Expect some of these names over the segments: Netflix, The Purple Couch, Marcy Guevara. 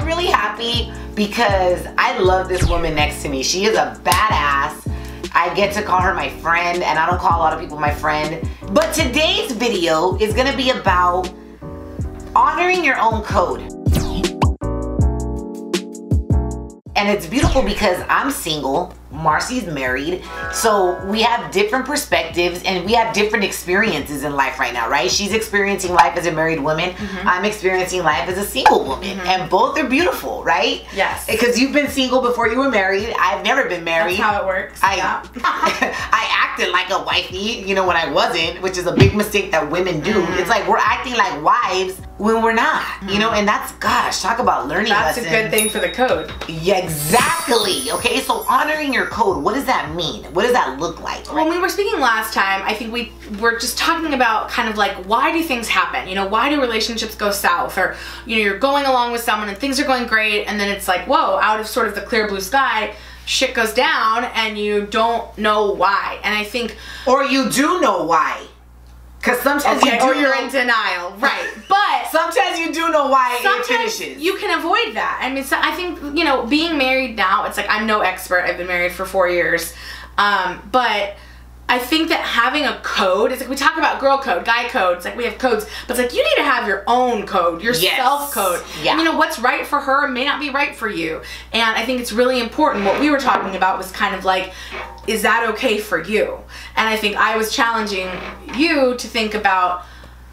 I'm really happy because I love this woman next to me. She is a badass. I get to call her my friend, and I don't call a lot of people my friend. But today's video is gonna be about honoring your own code. And it's beautiful because I'm single, Marcy's married, so we have different perspectives and we have different experiences in life right now, right? She's experiencing life as a married woman, I'm experiencing life as a single woman, and both are beautiful, right? Yes. Because you've been single before you were married. I've never been married. That's how it works. I acted like a wifey, you know, when I wasn't, which is a big mistake that women do. It's like we're acting like wives when we're not, you know, and that's, gosh, talk about learning lessons. That's a good thing for the code. Yeah, exactly. Okay, so honoring your code, what does that mean? What does that look like? When we were speaking last time, I think we were just talking about kind of like, why do things happen? You know, why do relationships go south? Or, you know, you're going along with someone and things are going great, and then it's like, whoa, out of sort of the clear blue sky, shit goes down and you don't know why. And I think... Or you do know why. Because sometimes you're in denial, right? But sometimes you do know why it finishes. You can avoid that. I mean, so I think, you know, being married now, it's like I'm no expert. I've been married for 4 years, but I think that having a code, it's like we talk about girl code, guy code. It's like we have codes, but it's like you need to have your own code, your self code. Yeah. And, you know, what's right for her may not be right for you, and I think it's really important. What we were talking about was kind of like, is that okay for you? And I think I was challenging you to think about,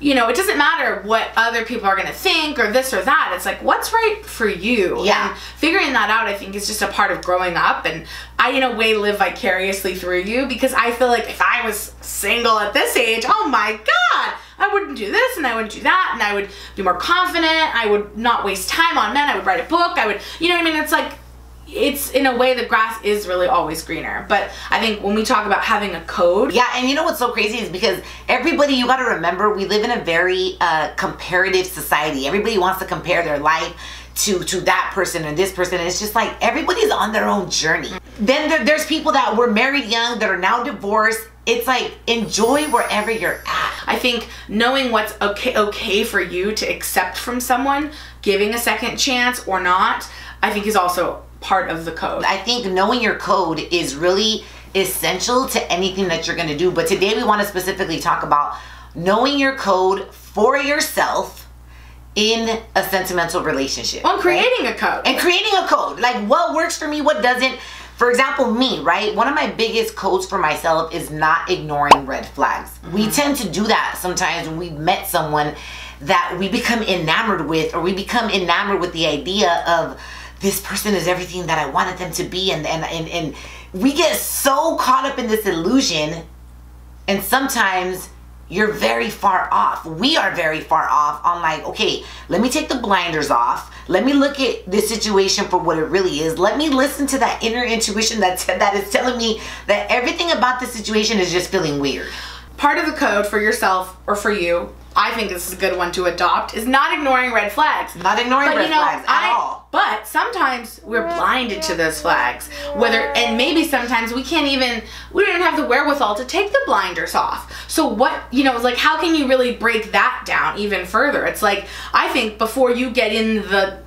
you know, it doesn't matter what other people are gonna think or this or that. It's like, what's right for you? Yeah. And figuring that out, I think, is just a part of growing up. And I, in a way, live vicariously through you, because I feel like if I was single at this age, oh my God, I wouldn't do this and I wouldn't do that, and I would be more confident. I would not waste time on men. I would write a book. I would, you know what I mean? It's like, it's in a way the grass is really always greener. But I think when we talk about having a code, yeah. And you know what's so crazy is because everybody, you got to remember, we live in a very comparative society. Everybody wants to compare their life to that person and this person, and it's just like everybody's on their own journey. Then there's people that were married young that are now divorced. It's like, enjoy wherever you're at. I think knowing what's okay for you to accept from someone, giving a second chance or not, I think is also part of the code. I think knowing your code is really essential to anything that you're going to do. But today we want to specifically talk about knowing your code for yourself in a sentimental relationship. Well, creating a code. And creating a code. Like, what works for me, what doesn't. For example, me, right? One of my biggest codes for myself is not ignoring red flags. We tend to do that sometimes when we've met someone that we become enamored with, or we become enamored with the idea of this person is everything that I wanted them to be, and we get so caught up in this illusion, and sometimes you're very far off. We are very far off on, like, okay, let me take the blinders off. Let me look at this situation for what it really is. Let me listen to that inner intuition that is telling me that everything about the situation is just feeling weird. Part of the code for yourself, or for you, I think this is a good one to adopt, is not ignoring red flags. Not ignoring red flags at all. But sometimes we're blinded to those flags. And maybe sometimes we don't even have the wherewithal to take the blinders off. So what, you know, like, how can you really break that down even further? It's like, I think before you get in the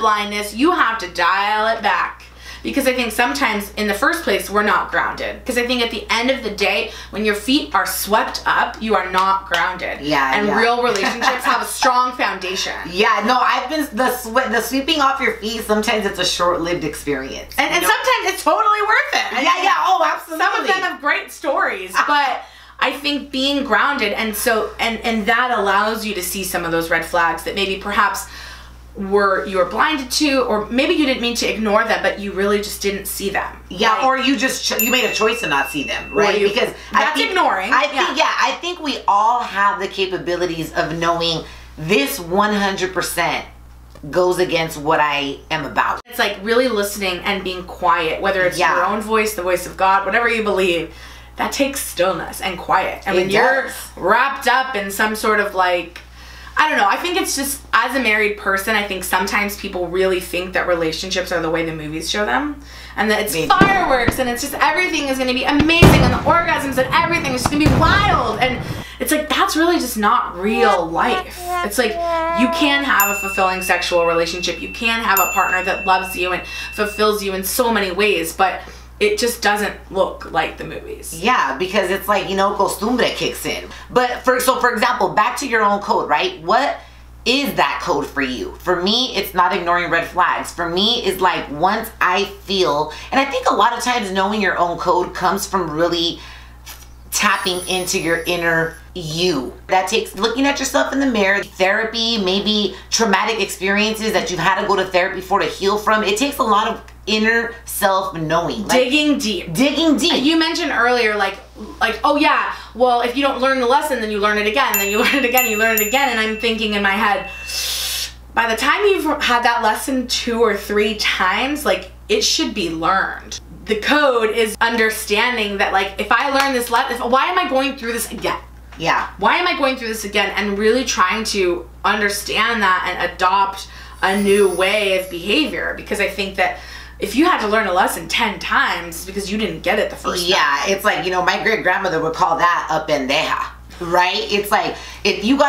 blindness, you have to dial it back. Because I think sometimes in the first place, we're not grounded. Because I think at the end of the day, when your feet are swept up, you are not grounded. Yeah, and real relationships have a strong foundation. Yeah, no, I've been, the sweeping off your feet, sometimes it's a short-lived experience. And sometimes it's totally worth it. Yeah, oh, absolutely. Some of them have great stories, but I think being grounded, and that allows you to see some of those red flags that maybe perhaps you were blinded to, or maybe you didn't mean to ignore them, but you really just didn't see them. Yeah, right? Or you just you made a choice to not see them, right? Because that's ignoring. I think we all have the capabilities of knowing this 100% goes against what I am about. It's like really listening and being quiet, whether it's your own voice, the voice of God, whatever you believe. That takes stillness and quiet. And when you're wrapped up in some sort of, like, I don't know, I think it's just, as a married person, I think sometimes people really think that relationships are the way the movies show them. And that it's fireworks, and it's just everything is going to be amazing, and the orgasms and everything is just going to be wild. And It's like, that's really just not real life. It's like, you can have a fulfilling sexual relationship. You can have a partner that loves you and fulfills you in so many ways, but it just doesn't look like the movies. Yeah, because it's like, you know, costumbre kicks in. But for example, back to your own code, right? What is that code for you? For me, it's not ignoring red flags. For me, it's like, once I feel, and I think a lot of times knowing your own code comes from really tapping into your inner you. That takes looking at yourself in the mirror, therapy, maybe traumatic experiences that you've had to go to therapy for to heal from. It takes a lot of inner self knowing, like, digging deep. You mentioned earlier, like, oh yeah, well, if you don't learn the lesson, then you learn it again, then you learn it again, you learn it again. And I'm thinking in my head, by the time you've had that lesson 2 or 3 times, like, it should be learned. The code is understanding that, like, if I learn this lesson, why am I going through this again? Yeah, why am I going through this again? And really trying to understand that and adopt a new way of behavior, because I think that if you had to learn a lesson 10 times because you didn't get it the first time. Yeah, it's like, you know, my great-grandmother would call that a pendeja, right? It's like, if you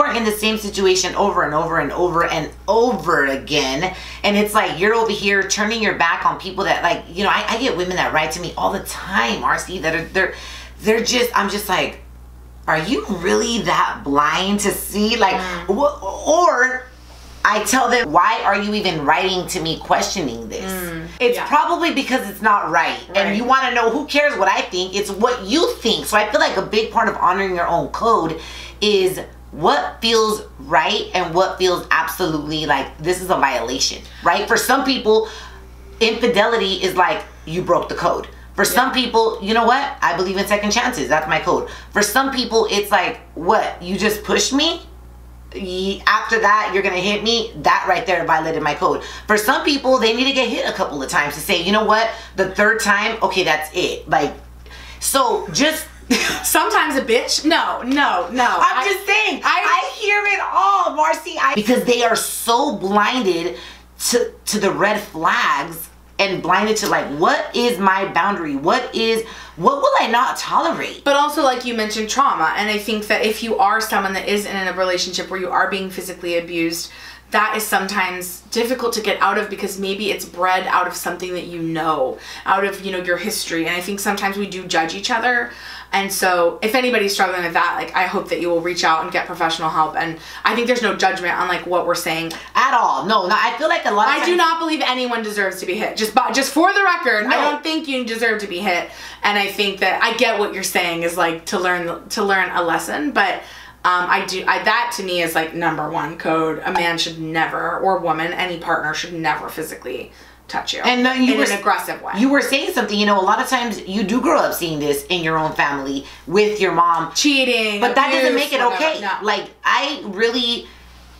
are in the same situation over and over and over and over again, and it's like, you're over here turning your back on people that, like, you know, I get women that write to me all the time, Marcy, that are, they're just, I'm just like, are you really that blind to see? Like, or I tell them, why are you even writing to me questioning this? It's probably because it's not right. And you want to know, who cares what I think? It's what you think. So I feel like a big part of honoring your own code is what feels right and what feels absolutely like this is a violation, right? For some people, infidelity is like, you broke the code. For some people, you know what? I believe in second chances. That's my code. For some people, it's like, what? You just pushed me? After that, you're gonna hit me? That right there violated my code. For some people, they need to get hit a couple of times to say, you know what, the third time, okay, that's it. Like, so just sometimes a bitch, no, I'm just saying, I hear it all, Marcy. Because they are so blinded to the red flags and blinded to, like, what is my boundary? What will I not tolerate? But also, like you mentioned, trauma. And I think that if you are someone that is in a relationship where you are being physically abused, that is sometimes difficult to get out of, because maybe it's bred out of something that you know, out of, you know, your history. And I think sometimes we do judge each other. And so if anybody's struggling with that, like, I hope that you will reach out and get professional help. And I think there's no judgment on, like, what we're saying at all. No, I feel like a lot of times, I do not believe anyone deserves to be hit. Just for the record, no. I don't think you deserve to be hit. And I think that I get what you're saying is, like, to learn a lesson, but that to me is, like, #1 code. A man should never, or woman, any partner should never physically touch you, and in an aggressive way. You were saying something, you know, a lot of times you do grow up seeing this in your own family with your mom. Cheating. But that doesn't make it okay. No. Like, I really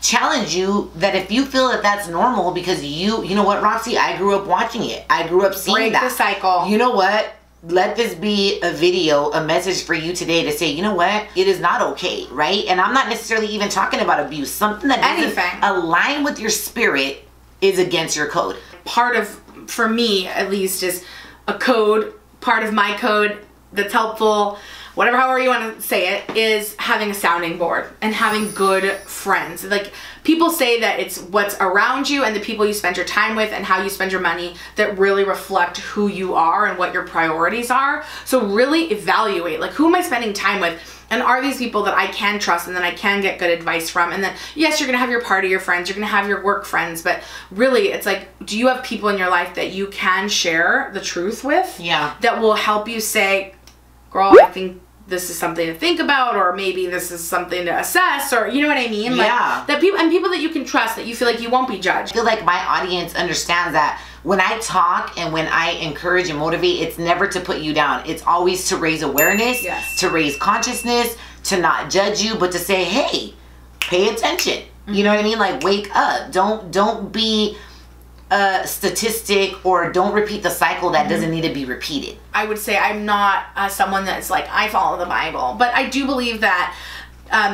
challenge you that if you feel that that's normal, because you know what, Roxy, I grew up watching it. I grew up seeing that. Break the cycle. You know what? Let this be a video, a message for you today to say, you know what? It is not okay, right? And I'm not necessarily even talking about abuse. Something that doesn't align with your spirit is against your code. Part of, for me at least, is a code, part of my code that's helpful, whatever, however you want to say it, is having a sounding board and having good friends. Like, people say that it's what's around you and the people you spend your time with and how you spend your money that really reflect who you are and what your priorities are. So really evaluate, like, who am I spending time with? And are these people that I can trust and that I can get good advice from? And then, yes, you're going to have your party, your friends, you're going to have your work friends, but really it's like, do you have people in your life that you can share the truth with? Yeah. That will help you say, girl, I think this is something to think about, or maybe this is something to assess, or you know what I mean? Like, yeah. People that you can trust, that you feel like you won't be judged. I feel like my audience understands that when I talk and when I encourage and motivate, it's never to put you down. It's always to raise awareness, to raise consciousness, to not judge you, but to say, hey, pay attention. You know what I mean? Like, wake up. Don't be a statistic, or don't repeat the cycle that doesn't need to be repeated. I would say I'm not someone that's like, I follow the Bible, but I do believe that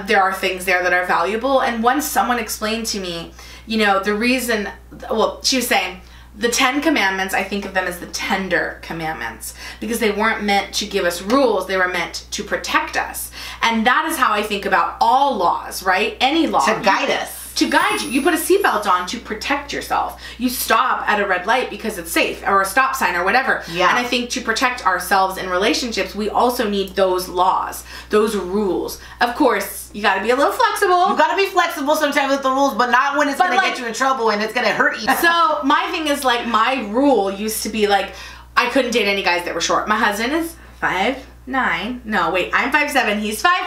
there are things there that are valuable. And once someone explained to me, you know, the reason, well, she was saying, The Ten Commandments, I think of them as the tender commandments, because they weren't meant to give us rules, they were meant to protect us. And that is how I think about all laws, right? Any law. To guide us. To guide you. You put a seatbelt on to protect yourself. You stop at a red light because it's safe, or a stop sign, or whatever. Yeah. And I think to protect ourselves in relationships, we also need those laws, those rules. Of course, you gotta be a little flexible. You gotta be flexible sometimes with the rules, but not when it's gonna get you in trouble and it's gonna hurt you. So my thing is, like, my rule used to be like, I couldn't date any guys that were short. My husband is 5'9". No, wait, I'm 5'7". He's 5'5".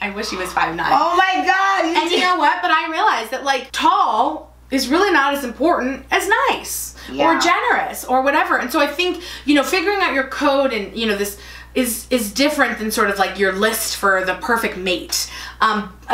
I wish he was 5'9". Oh my God! And you know what? But I realized that, like, tall is really not as important as nice, yeah, or generous or whatever. And so I think, you know, figuring out your code and, you know, this is different than sort of like your list for the perfect mate.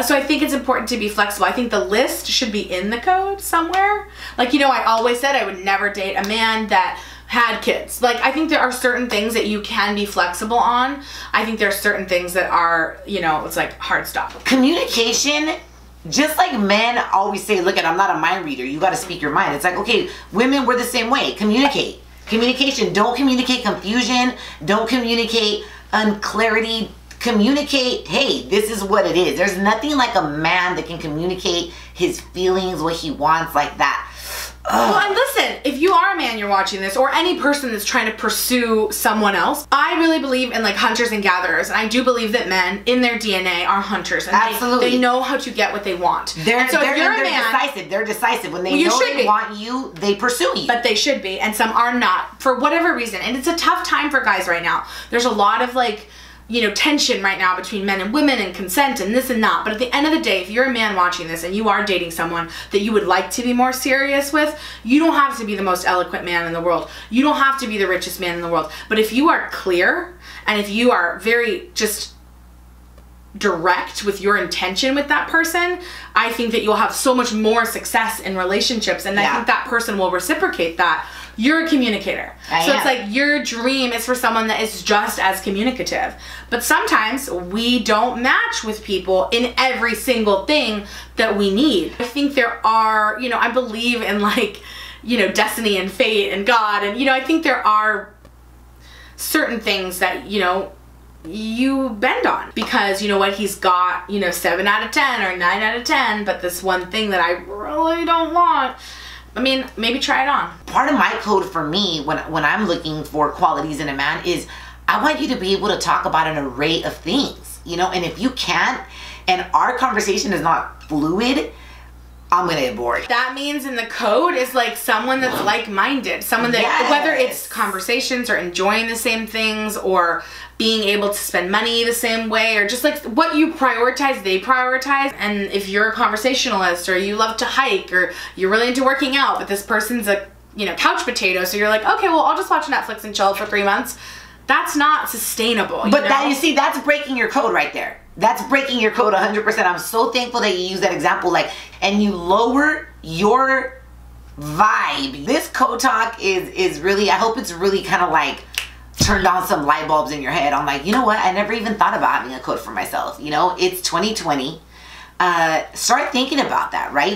So I think it's important to be flexible. I think the list should be in the code somewhere. Like, you know, I always said I would never date a man that had kids. Like, I think there are certain things that you can be flexible on. I think there are certain things that are, you know, it's like hard stop. Communication, just like men always say, look at, I'm not a mind reader. You got to speak your mind. It's like, okay, women, we're the same way. Communicate. Communication. Don't communicate confusion. Don't communicate unclarity. Communicate, hey, this is what it is. There's nothing like a man that can communicate his feelings, what he wants, like that. Ugh. Well, and listen, if you are a man, you're watching this, or any person that's trying to pursue someone else, I really believe in, like, hunters and gatherers, and I do believe that men in their DNA are hunters, and they know how to get what they want. They're decisive. When they know they want you, they pursue you. But they should be, and some are not, for whatever reason. And it's a tough time for guys right now. There's a lot of, like, you know, tension right now between men and women and consent and this and that. But at the end of the day, if you're a man watching this and you are dating someone that you would like to be more serious with, you don't have to be the most eloquent man in the world. You don't have to be the richest man in the world. But if you are clear, and if you are very just direct with your intention with that person, I think that you'll have so much more success in relationships. And yeah, I think that person will reciprocate that. You're a communicator. I am. It's like your dream is for someone that is just as communicative. But sometimes we don't match with people in every single thing that we need. I think there are, you know, I believe in, like, you know, destiny and fate and God. And, you know, I think there are certain things that, you know, you bend on because, you know what, he's got, you know, 7 out of 10 or 9 out of 10, but this one thing that I really don't want. I mean, maybe try it on. Part of my code for me when I'm looking for qualities in a man is I want you to be able to talk about an array of things, you know, and if you can't and our conversation is not fluid, I'm gonna get bored. That means in the code is like someone that's like-minded, someone that, yes, whether it's conversations or enjoying the same things or being able to spend money the same way, or just like what you prioritize, they prioritize. And if you're a conversationalist or you love to hike or you're really into working out, but this person's a, you know, couch potato, so you're like, okay, well, I'll just watch Netflix and chill for 3 months. That's not sustainable. But you know? That, you see, that's breaking your code right there. That's breaking your code 100%. I'm so thankful that you use that example. Like, and you lower your vibe. This code talk is really, I hope it's really kind of like turned on some light bulbs in your head. I'm like, you know what? I never even thought about having a code for myself. You know, it's 2020. Start thinking about that, right?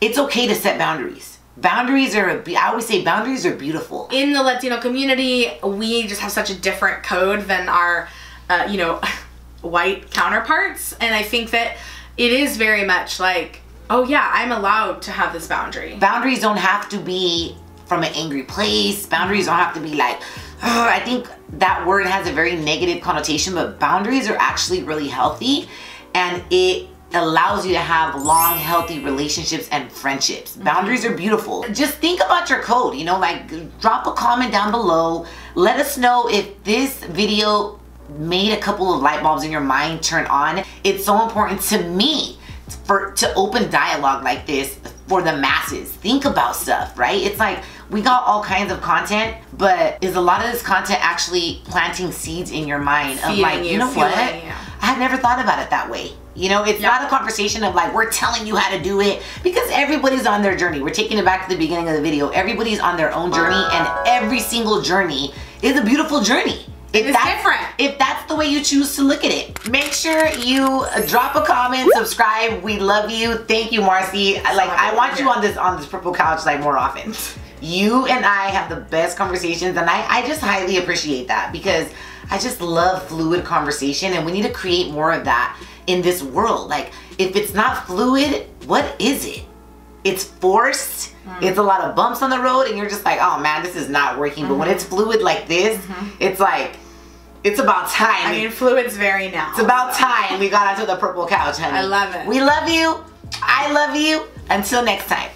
It's okay to set boundaries. Boundaries are, I always say boundaries are beautiful. In the Latino community, we just have such a different code than our, you know, white counterparts. And I think that it is very much like, oh yeah, I'm allowed to have this boundary. Boundaries don't have to be from an angry place. Boundaries don't have to be like, oh, I think that word has a very negative connotation, but boundaries are actually really healthy, and it allows you to have long, healthy relationships and friendships. Boundaries are beautiful. Just think about your code, you know, like drop a comment down below. Let us know if this video made a couple of light bulbs in your mind turn on. It's so important to me to open dialogue like this for the masses. Think about stuff, right? It's like, we got all kinds of content, but is a lot of this content actually planting seeds in your mind of like, you know what? I had never thought about it that way. You know, it's not a conversation of like, we're telling you how to do it, because everybody's on their journey. We're taking it back to the beginning of the video. Everybody's on their own journey, and every single journey is a beautiful journey. It's different. If that's the way you choose to look at it. Make sure you drop a comment, subscribe. We love you. Thank you, Marcy. I want you on this Purple Couch like more often. You and I have the best conversations, and I just highly appreciate that, because I just love fluid conversation, and we need to create more of that in this world. Like, if it's not fluid, what is it? It's forced, it's a lot of bumps on the road, and you're just like, oh man, this is not working. But when it's fluid like this, it's like, it's about time. I mean, fluid's very now. It's about time we got onto the Purple Couch, honey. I love it. We love you. I love you. Until next time.